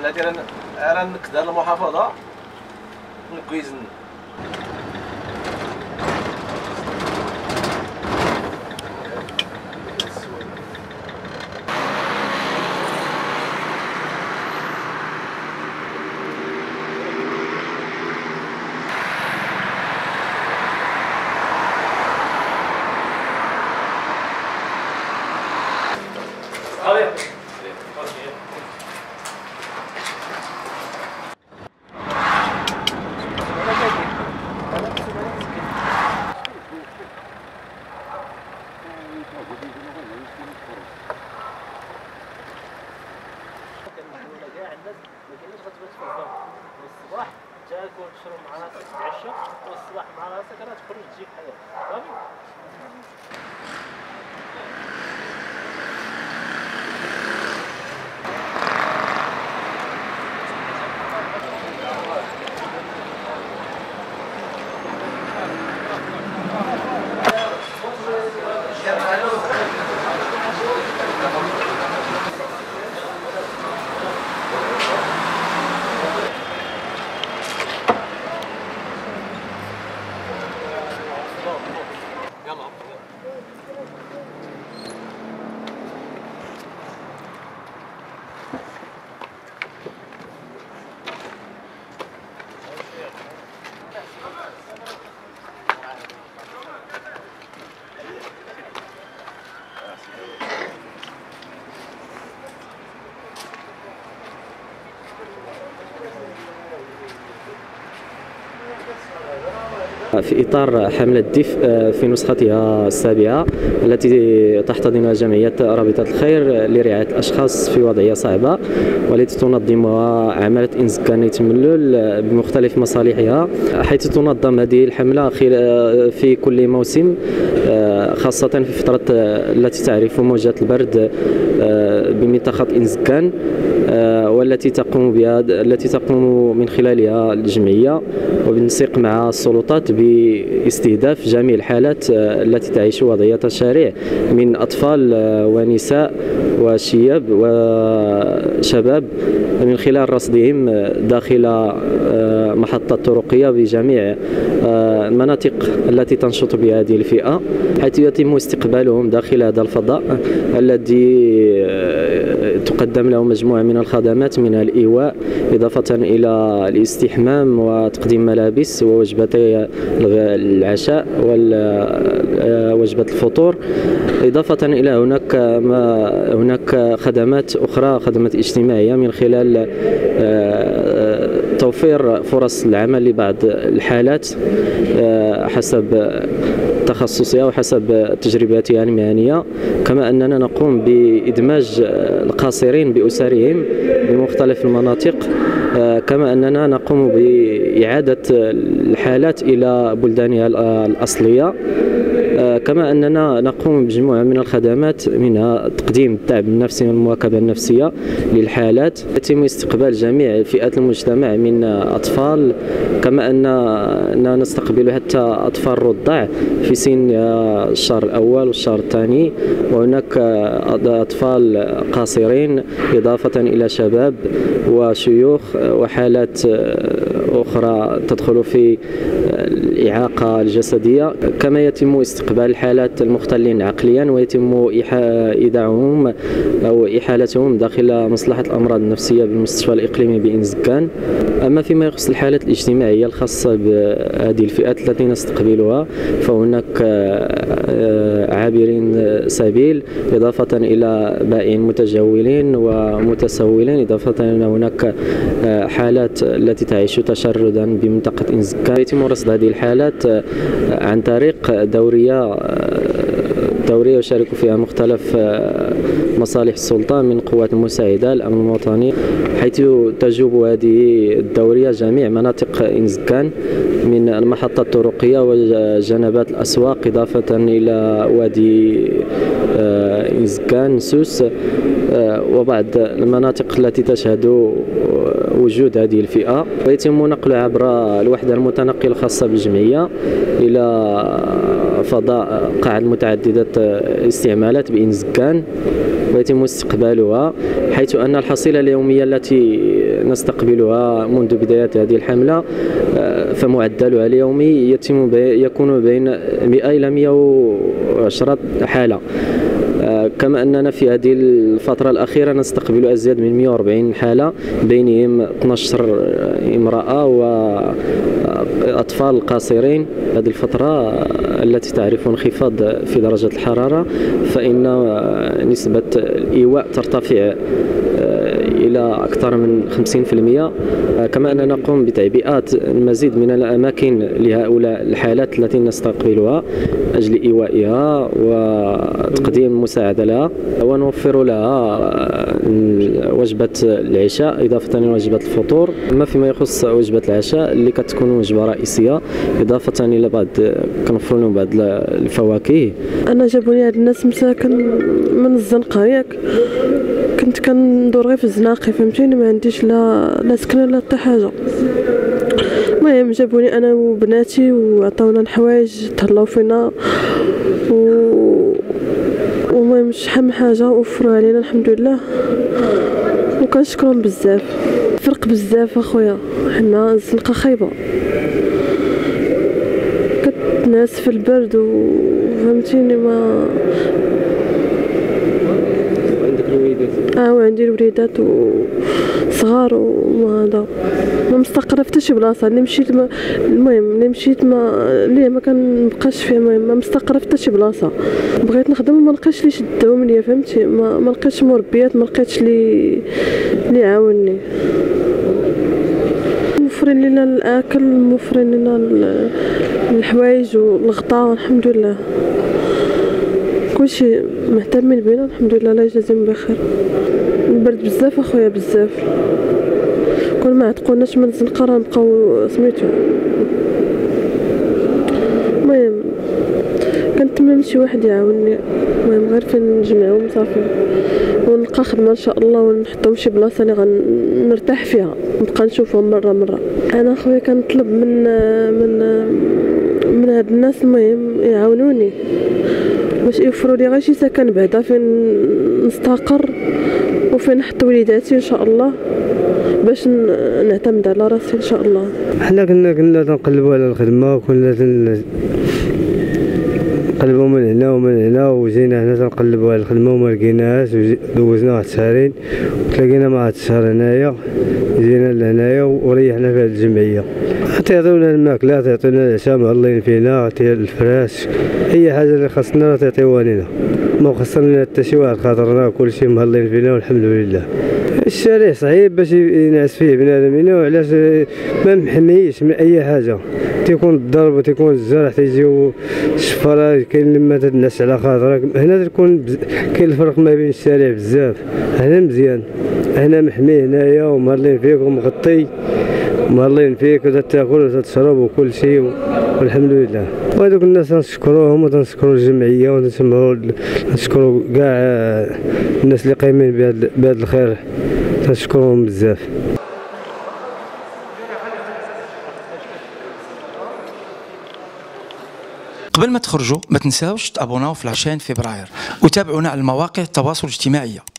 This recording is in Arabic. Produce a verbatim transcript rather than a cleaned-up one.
بلاتي راه نكدر المحافظه نكويزن في إطار حملة دفء في نسختها السابعة التي تحتضنها جمعية رابطة الخير لرعاية الأشخاص في وضعية صعبة، والتي تنظمها عمالة إنزكان تملل بمختلف مصالحها، حيث تنظم هذه الحملة في كل موسم، خاصة في فترة التي تعرف موجة البرد بمنطقة إنزكان، والتي تقوم بها التي تقوم من خلالها الجمعية وبالنسيق مع السلطات باستهداف جميع الحالات التي تعيش وضعية الشارع من أطفال ونساء وشياب وشباب من خلال رصدهم داخل محطة طرقية بجميع المناطق التي تنشط بها هذه الفئة، حيث يتم استقبالهم داخل هذا الفضاء الذي تقدم له مجموعة من الخدمات، منها الإيواء إضافة إلى الاستحمام وتقديم ملابس ووجبتي العشاء ووجبة الفطور، إضافة إلى هناك ما هناك خدمات أخرى، خدمات اجتماعية من خلال توفير فرص العمل لبعض الحالات حسب تخصصها وحسب تجرباتها المهنية، كما أننا نقوم بإدماج القاصرين بأسرهم بمختلف المناطق، كما أننا نقوم بإعادة الحالات إلى بلدانها الأصلية، كما أننا نقوم بمجموعة من الخدمات منها تقديم الدعم النفسي والمواكبة النفسية للحالات. يتم استقبال جميع فئات المجتمع من أطفال، كما أننا نستقبل حتى أطفال الرضع في سن الشهر الأول والشهر الثاني، وهناك أطفال قاصرين إضافة إلى شباب وشيوخ وحالات أخرى تدخل في الإعاقة الجسدية، كما يتم استقبال حالات المختلين عقليا ويتم إيداعهم أو إحالتهم داخل مصلحة الأمراض النفسية بالمستشفى الإقليمي بإنزكان. أما فيما يخص الحالات الاجتماعية الخاصة بهذه الفئات التي نستقبلها، فهناك عابرين سبيل إضافة إلى بائعين متجولين ومتسولين، إضافة إلى هناك حالات التي تعيش تشردا بمنطقة إنزكان. يتم رصد هذه الحالات عن طريق دورية دورية يشارك فيها مختلف مصالح السلطة من قوات المساعدة الأمن الوطني، حيث تجوب هذه الدورية جميع مناطق إنزكان من المحطة الطرقية وجنبات الأسواق، إضافة إلى وادي إنزكان سوس وبعض المناطق التي تشهد وجود هذه الفئة، ويتم نقل عبر الوحدة المتنقلة الخاصة بالجمعية إلى فضاء قاعد متعددة الاستعمالات بإنزكان ويتم استقبالها، حيث أن الحصيلة اليومية التي نستقبلها منذ بداية هذه الحملة، فمعدلها اليومي يتم يكون بين مئة إلى مئة وعشرة حالة، كما أننا في هذه الفترة الأخيرة نستقبل أزيد من مئة وأربعين حالة، بينهم اثنتا عشرة امرأة وأطفال قاصرين. هذه الفترة التي تعرف انخفاض في درجة الحرارة فإن نسبة الإيواء ترتفع إلى أكثر من خمسين بالمئة، كما أننا نقوم بتعبئات المزيد من الأماكن لهؤلاء الحالات التي نستقبلها أجل إيوائها وتقديم مساعدة لها، ونوفر لها وجبة العشاء إضافة لوجبة الفطور. أما فيما يخص وجبة العشاء اللي كتكون وجبة رئيسية إضافة إلى بعض كنوفر لهم بعض الفواكه. أنا جابوني هاد الناس مساكن من الزنقة، ياك كنت كندور غير في الزناقي، فهمتيني، ما عنديش لا لا سكن لا حتى حاجه. المهم جابوني انا وبناتي وعطاونا الحوايج، تهلاو فينا و المهم شحال من حاجه وفروا علينا الحمد لله، وكنشكرهم بزاف. فرق بزاف اخويا، حنا الزنقه خايبه، كتنعس في البرد وفهمتيني. ما اه وعندي الوليدات وصغار وهذا، ما مستقره حتى شي بلاصه اللي مشيت. المهم اللي مشيت ما اللي ما كنبقاش فيها، المهم ما مستقره حتى شي بلاصه. بغيت نخدم وما لقيتش اللي شداو منيا، فهمتي، ما, ما لقيتش مربيات، ما لقيتش اللي اللي عاوني. موفرين لنا الاكل، موفرين لنا الحوايج والغطاء والحمد لله، كلشي مهتمين بينا الحمد لله، الله يجازيهم بخير. البرد بزاف اخويا بزاف، كل ما عتقوناش من الزنقه راه بقاو سميتو. المهم كنتمنى شي واحد يعاونني، المهم غير فين نجمعهم صافي ونلقى خدمه ان شاء الله، ونحطهم شي بلاصه اللي غنرتاح فيها، نبقى نشوفهم مره مره. انا اخويا كنطلب من من من هاد الناس المهم يعاونوني باش يوفروا لي غير شي سكن بعدا فين نستقر وفين نحط وليداتي ان شاء الله، باش نعتمد على راسي ان شاء الله. حنا كنا كنا تنقلبوا على الخدمه، كنا تنقلبوا من هنا ومن هنا، وجينا هنا تنقلبوا على الخدمه وما لقيناهاش، دوزنا واحد شهرين وتلاقينا مع هاد الشهر هنايا، جينا لهنايا وريحنا في هاد الجمعيه. تعطيونا الماكلة، تعطيونا العشاء، معلين فينا، تعطيونا الفراش، أي حاجة اللي خاصنا تعطيوها لينا، ما خسرنا حتى شي واحد، خاطرنا كلشي معلين فينا والحمد لله. الشارع صعيب باش ينعس فيه بنادم هنا، وعلاش ما محميش من أي حاجة، تيكون الضرب وتيكون الجرح، تيجيو الشفرة، كاين لما تتنعس على خاطرك. هنا تكون كاين الفرق ما بين الشارع بزاف، هنا مزيان، هنا محمي هنايا ومعلين فيك ومغطي، مهلين فيك وتاكل وتشرب وكل شيء والحمد لله. وهذوك الناس تنشكروهم وتنشكروا الجمعيه وتنشكروا تنشكروا كاع الناس اللي قايمين بهذا الخير، تنشكروهم بزاف. قبل ما تخرجوا ما تنساوش تابوناو في العشرين فبراير، وتابعونا على المواقع التواصل الاجتماعي.